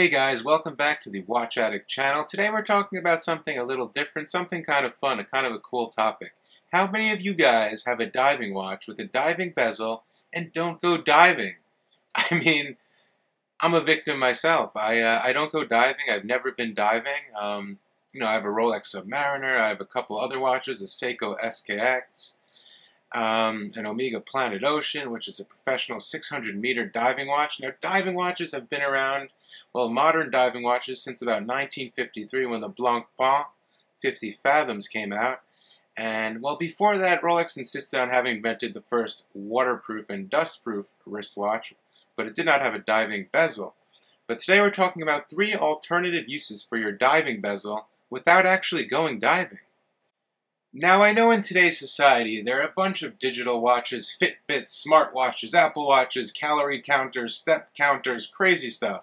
Hey guys, welcome back to the Watch Addict channel. Today we're talking about something a little different, something kind of fun, a kind of a cool topic. How many of you guys have a diving watch with a diving bezel and don't go diving? I mean, I'm a victim myself. I don't go diving. I've never been diving. You know, I have a Rolex Submariner. I have a couple other watches, a Seiko SKX, an Omega Planet Ocean, which is a professional 600-meter diving watch. Now, diving watches have been around, well, modern diving watches since about 1953 when the Blancpain 50 Fathoms came out. And, well, before that, Rolex insisted on having invented the first waterproof and dustproof wristwatch, but it did not have a diving bezel. But today we're talking about three alternative uses for your diving bezel without actually going diving. Now, I know in today's society, there are a bunch of digital watches, Fitbits, smartwatches, Apple Watches, calorie counters, step counters, crazy stuff.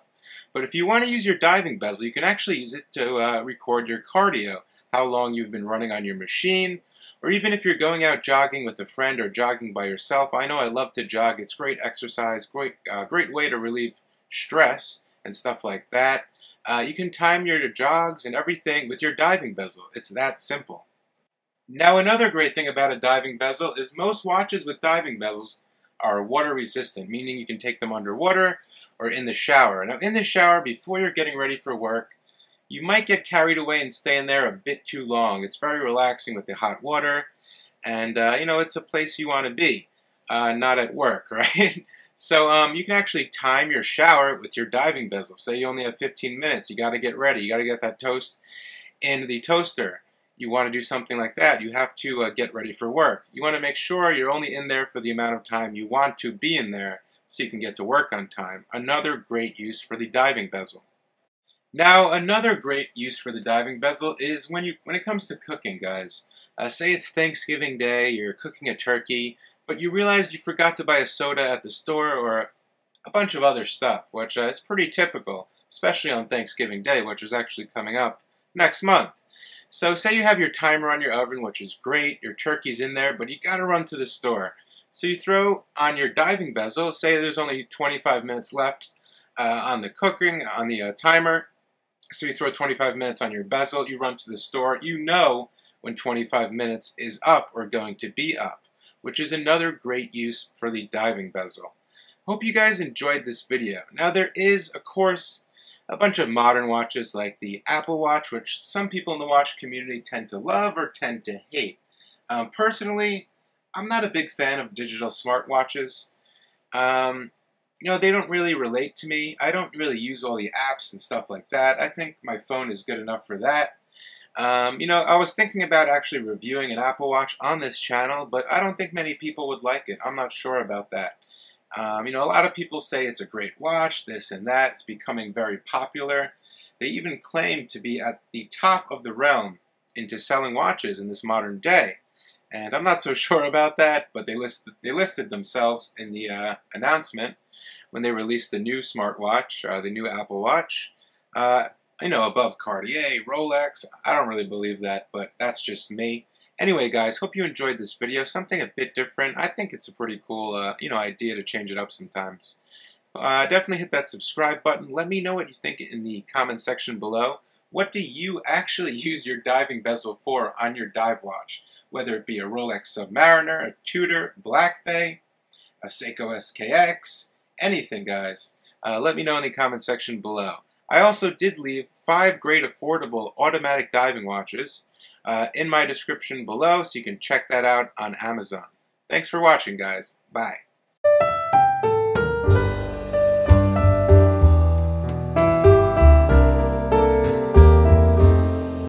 But if you want to use your diving bezel, you can actually use it to record your cardio, how long you've been running on your machine, or even if you're going out jogging with a friend or jogging by yourself. I know I love to jog. It's great exercise, great way to relieve stress and stuff like that. You can time your jogs and everything with your diving bezel. It's that simple. Now, another great thing about a diving bezel is most watches with diving bezels are water resistant, meaning you can take them underwater or in the shower. Now, in the shower, before you're getting ready for work, you might get carried away and stay in there a bit too long. It's very relaxing with the hot water, and you know, it's a place you want to be, not at work, right? So you can actually time your shower with your diving bezel. Say you only have 15 minutes, you got to get ready, you got to get that toast in the toaster. You want to do something like that. You have to get ready for work. You want to make sure you're only in there for the amount of time you want to be in there so you can get to work on time. Another great use for the diving bezel. Now, another great use for the diving bezel is when it comes to cooking, guys. Say it's Thanksgiving Day, you're cooking a turkey, but you realize you forgot to buy a soda at the store or a bunch of other stuff, which is pretty typical, especially on Thanksgiving Day, which is actually coming up next month. So say you have your timer on your oven, which is great, your turkey's in there, but you gotta run to the store. So you throw on your diving bezel, say there's only 25 minutes left on the cooking, on the timer, so you throw 25 minutes on your bezel, you run to the store, you know when 25 minutes is up or going to be up, which is another great use for the diving bezel. Hope you guys enjoyed this video. Now, there is, of course, a bunch of modern watches like the Apple Watch, which some people in the watch community tend to love or tend to hate. Personally, I'm not a big fan of digital smartwatches. You know, they don't really relate to me. I don't really use all the apps and stuff like that. I think my phone is good enough for that. You know, I was thinking about actually reviewing an Apple Watch on this channel, but I don't think many people would like it. I'm not sure about that. You know, a lot of people say it's a great watch, this and that. It's becoming very popular. They even claim to be at the top of the realm into selling watches in this modern day. And I'm not so sure about that, but they listed themselves in the announcement when they released the new smartwatch, the new Apple Watch. You know, above Cartier, Rolex. I don't really believe that, but that's just me. Anyway, guys, hope you enjoyed this video. Something a bit different. I think it's a pretty cool, you know, idea to change it up sometimes. Definitely hit that subscribe button. Let me know what you think in the comment section below. What do you actually use your diving bezel for on your dive watch? Whether it be a Rolex Submariner, a Tudor Black Bay, a Seiko SKX, anything, guys. Let me know in the comment section below. I also did leave 5 great affordable automatic diving watches in my description below, so you can check that out on Amazon. Thanks for watching, guys. Bye.